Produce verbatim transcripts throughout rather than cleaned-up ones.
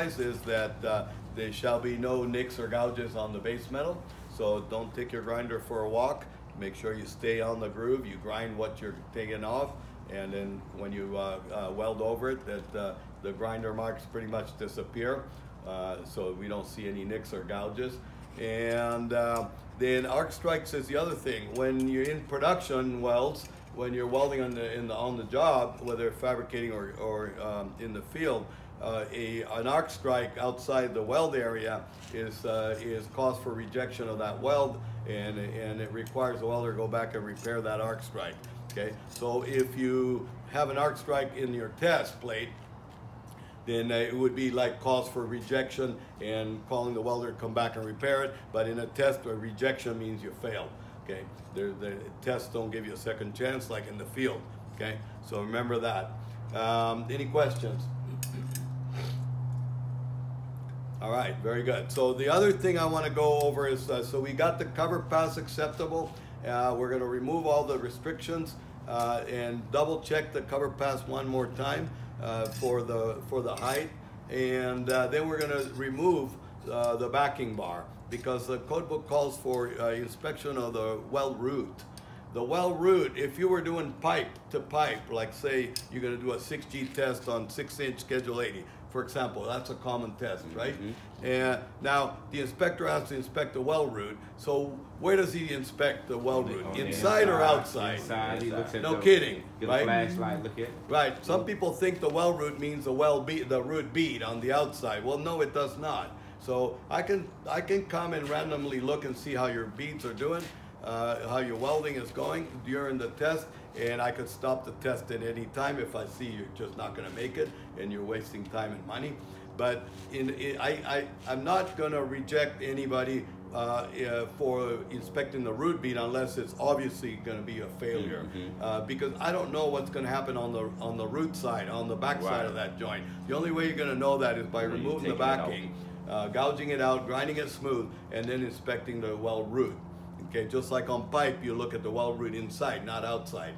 emphasize is that uh, there shall be no nicks or gouges on the base metal. So don't take your grinder for a walk. Make sure you stay on the groove. You grind what you're taking off, and then when you uh, uh, weld over it, that uh, the grinder marks pretty much disappear. Uh, so we don't see any nicks or gouges. And uh, then arc strikes is the other thing. When you're in production welds, when you're welding on the in the on the job, whether fabricating or or um, in the field, uh, a an arc strike outside the weld area is uh, is cause for rejection of that weld, and and it requires the welder to go back and repair that arc strike. Okay, so if you have an arc strike in your test plate, then it would be like cause for rejection and calling the welder to come back and repair it. But in a test, a rejection means you failed. Okay, the, the tests don't give you a second chance like in the field. Okay, so remember that. Um, any questions? All right, very good. So the other thing I want to go over is, uh, so we got the cover pass acceptable. Uh, we're going to remove all the restrictions uh, and double check the cover pass one more time. Uh, for the for the height, and uh, then we're going to remove uh, the backing bar because the codebook calls for uh, inspection of the weld root. The weld root, if you were doing pipe to pipe, like say you're going to do a six G test on six inch schedule eighty, for example, that's a common test, right? Mm-hmm. And now the inspector has to inspect the weld root. So where does he inspect the weld root? Inside, inside or outside? Inside. He looks at no the, kidding, right? Flashlight, look at it. Right. Some people think the weld root means the weld bead, the root bead on the outside. Well, no, it does not. So I can I can come and randomly look and see how your beads are doing, uh, how your welding is going during the test. And I could stop the test at any time if I see you're just not going to make it and you're wasting time and money. But in, in, I, I, I'm not going to reject anybody uh, uh, for inspecting the root bead unless it's obviously going to be a failure. Mm-hmm. uh, because I don't know what's going to happen on the on the root side, on the back side right. of that joint. The only way you're going to know that is by removing the backing, uh, gouging it out, grinding it smooth, and then inspecting the weld root. Okay, just like on pipe, you look at the weld root inside, not outside.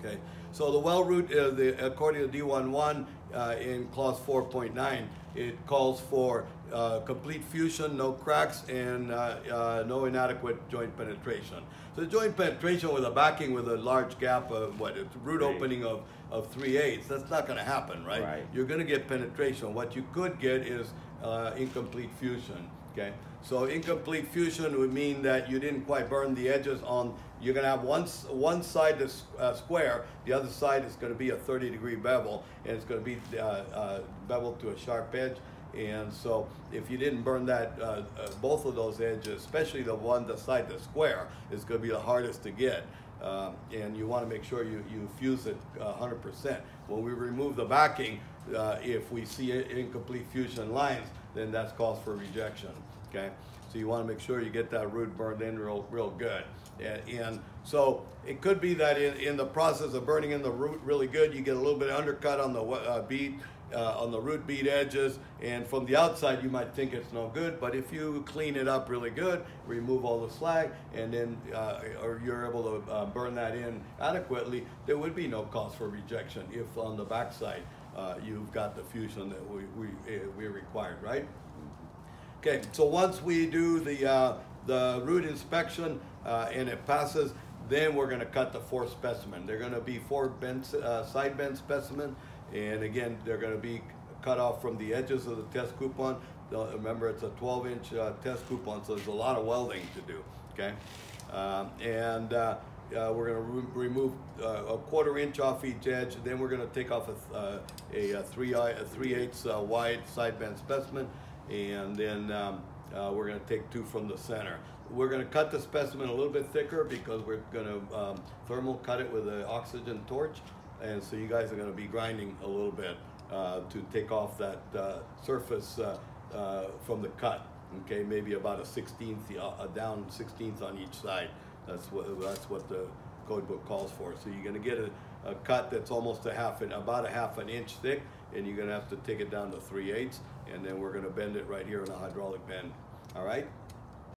Okay, so the weld root, uh, the, according to D one point one uh, in clause four point nine, it calls for uh, complete fusion, no cracks, and uh, uh, no inadequate joint penetration. So the joint penetration with a backing with a large gap of what, a root opening of, of three eighths, that's not going to happen, right? right? You're going to get penetration. What you could get is uh, incomplete fusion. Okay, so incomplete fusion would mean that you didn't quite burn the edges on. You're going to have one, one side that's uh, square, the other side is going to be a thirty degree bevel, and it's going to be uh, uh, beveled to a sharp edge. And so if you didn't burn that, uh, uh, both of those edges, especially the one, the side that's square, is going to be the hardest to get. Uh, and you want to make sure you, you fuse it one hundred percent. When we remove the backing, uh, if we see incomplete fusion lines, then that's cause for rejection, okay? So you want to make sure you get that root burned in real, real good. And, and so it could be that in, in the process of burning in the root really good, you get a little bit of undercut on the uh, bead, uh, on the root bead edges, and from the outside you might think it's no good, but if you clean it up really good, remove all the slag, and then uh, or you're able to uh, burn that in adequately, there would be no cause for rejection if on the backside Uh, you've got the fusion that we, we, we're required, right? Okay, so once we do the, uh, the root inspection uh, and it passes, then we're going to cut the four specimen. They're going to be four bent, uh, side bend specimen, and again, they're going to be cut off from the edges of the test coupon. Remember, it's a twelve inch uh, test coupon, so there's a lot of welding to do, okay? Um, and uh, Uh, we're going to re remove uh, a quarter inch off each edge. Then we're going to take off a, uh, a, a three a three eighths uh, wide side band specimen, and then um, uh, we're going to take two from the center. We're going to cut the specimen a little bit thicker because we're going to um, thermal cut it with an oxygen torch, and so you guys are going to be grinding a little bit uh, to take off that uh, surface uh, uh, from the cut. Okay, maybe about a sixteenth, uh, down sixteenth on each side. That's what, that's what the code book calls for. So you're going to get a, a cut that's almost a half an, about a half an inch thick, and you're going to have to take it down to three eighths, and then we're going to bend it right here in a hydraulic bend. All right?